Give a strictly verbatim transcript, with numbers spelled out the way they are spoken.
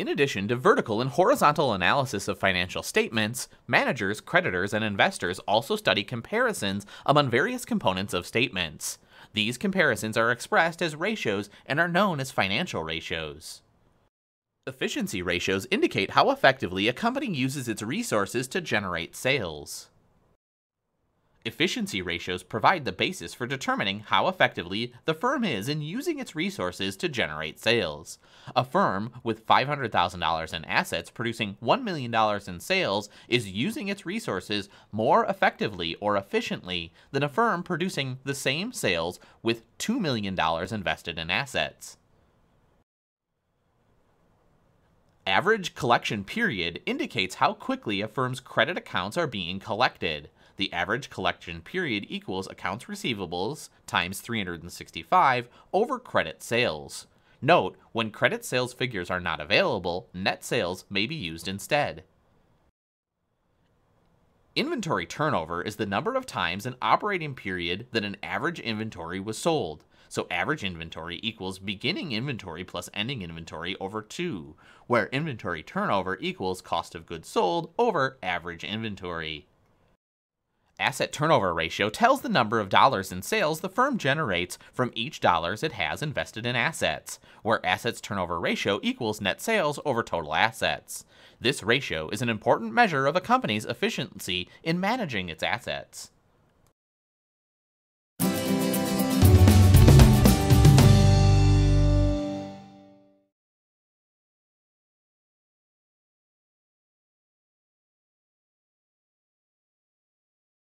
In addition to vertical and horizontal analysis of financial statements, managers, creditors, and investors also study comparisons among various components of statements. These comparisons are expressed as ratios and are known as financial ratios. Efficiency ratios indicate how effectively a company uses its resources to generate sales. Efficiency ratios provide the basis for determining how effectively the firm is in using its resources to generate sales. A firm with five hundred thousand dollars in assets producing one million dollars in sales is using its resources more effectively or efficiently than a firm producing the same sales with two million dollars invested in assets. Average collection period indicates how quickly a firm's credit accounts are being collected. The average collection period equals accounts receivables times three hundred sixty-five over credit sales. Note, when credit sales figures are not available, net sales may be used instead. Inventory turnover is the number of times an operating period that an average inventory was sold. So average inventory equals beginning inventory plus ending inventory over two, where inventory turnover equals cost of goods sold over average inventory. Asset turnover ratio tells the number of dollars in sales the firm generates from each dollars it has invested in assets, where assets turnover ratio equals net sales over total assets. This ratio is an important measure of a company's efficiency in managing its assets.